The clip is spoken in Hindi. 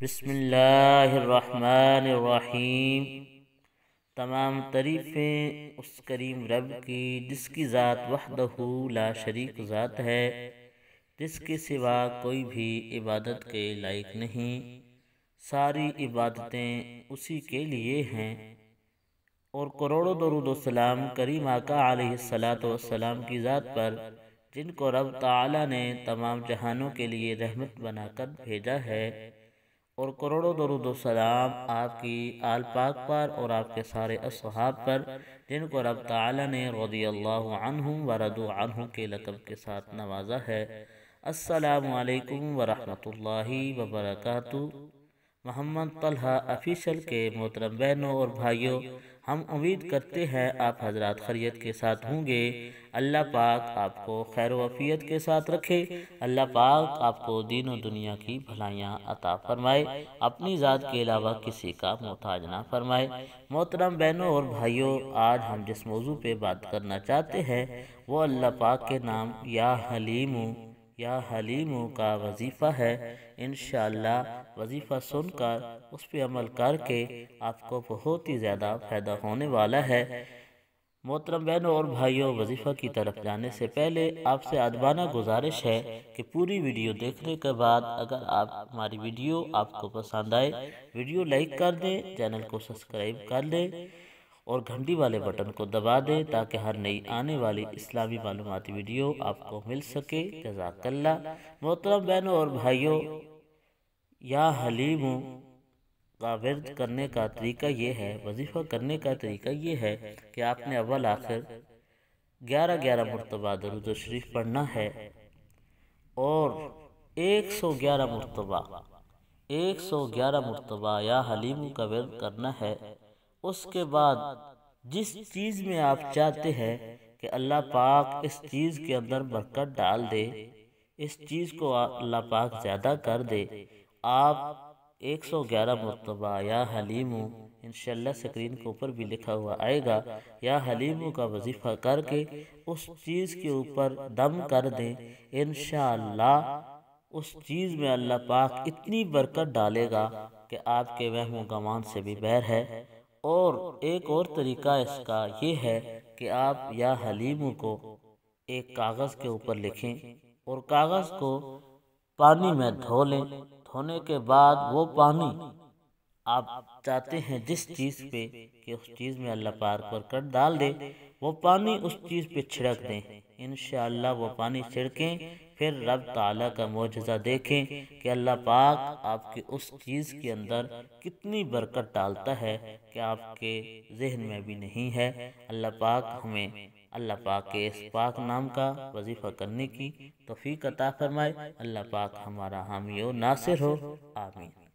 बिस्मिल्लाहिर्रहमानिर्रहीम। तमाम तारीफ़ें उस करीम रब की जिसकी ज़ात वहदहू ला शरीक ज़ात है, जिसके सिवा कोई भी इबादत के लायक नहीं। सारी इबादतें उसी के लिए हैं। और करोड़ों दरूद व सलाम करीम आका अलैहिस्सलातु वस्सलाम की ज़ात पर, जिनको रब ताला ने तमाम जहानों के लिए रहमत बनाकर भेजा है। और करोड़ों दरूद व सलाम आपकी आल पाक पर और आपके सारे असहाब पर, जिनको रब ताला ने रज़ियल्लाहु अन्हुम व रदू अन्हुम के लक़ब के साथ नवाजा है। अस्सलामु अलैकुम व रहमतुल्लाहि व बरकातुहू। मोहम्मद तलहा ऑफिशियल के मोहतरम बहनों और भाइयों, हम उम्मीद करते हैं आप हजरात खैरियत के साथ होंगे। अल्लाह पाक आपको खैर वफ़ियत के साथ रखे। अल्लाह पाक आपको दीन और दुनिया की भलाइयाँ अता फरमाए, अपनी ज़ात के अलावा किसी का मोहताज ना फरमाए। मोहतरम बहनों और भाइयों, आज हम जिस मौजू पे बात करना चाहते हैं वो अल्लाह पाक के नाम या हलीमू का वजीफ़ा है। इंशाअल्लाह वजीफ़ा सुनकर उस पर अमल करके आपको बहुत ही ज़्यादा फ़ायदा होने वाला है। मोहतरम बहनों और भाइयों, वजीफ़ा की तरफ जाने से पहले आपसे आदबाना गुजारिश है कि पूरी वीडियो देखने के बाद अगर आप हमारी वीडियो आपको पसंद आए, वीडियो लाइक कर दें, चैनल को सब्सक्राइब कर लें और घंटी वाले बटन को दबा दें ताकि हर नई आने वाली इस्लामी मालूमाती वीडियो आपको मिल सके। जज़ाकल्ला। मोहतरम बहनों और भाइयों, या हलीम का वर्द करने का तरीका ये है, वजीफ़ा करने का तरीका ये है कि आपने अव्वल आखिर 11-11 मरतबा दरूद शरीफ पढ़ना है और 111 मरतबा 111 मरतबा या हलीम का वर्द करना है। उसके बाद जिस चीज़ में आप चाहते हैं कि अल्लाह पाक इस चीज़ के अंदर बरकत डाल दे, इस चीज़ को अल्लाह पाक ज़्यादा कर दे, आप 111 मरतबा या हलीमू इंशाअल्लाह स्क्रीन के ऊपर भी लिखा हुआ आएगा, या हलीमू का वजीफ़ा करके उस चीज़ के ऊपर दम कर दें। इंशाअल्लाह उस चीज़ में अल्लाह पाक इतनी बरकत डालेगा कि आपके वहम व गुमान से भी बैर है। और एक और तरीका इसका ये है कि आप या हलीम को एक कागज़ के ऊपर लिखें और कागज़ को पानी में धो लें। धोने के बाद वो पानी आप चाहते हैं जिस चीज़ पे कि उस चीज़ में अल्लाह पाक बरकत डाल दे, वो पानी उस चीज़ पे छिड़क दें। इंशाअल्लाह वो पानी छिड़कें, फिर रब ताला का मौजज़ा देखें कि अल्लाह पाक आपके उस चीज़ के अंदर कितनी बरकत डालता है कि आपके जहन में भी नहीं है। अल्लाह पाक हमें अल्लाह पाक के इस पाक नाम का वजीफ़ा करने की तौफीक अता फरमाए। अल्लाह पाक हमारा हामी और नासिर हो। आमीन।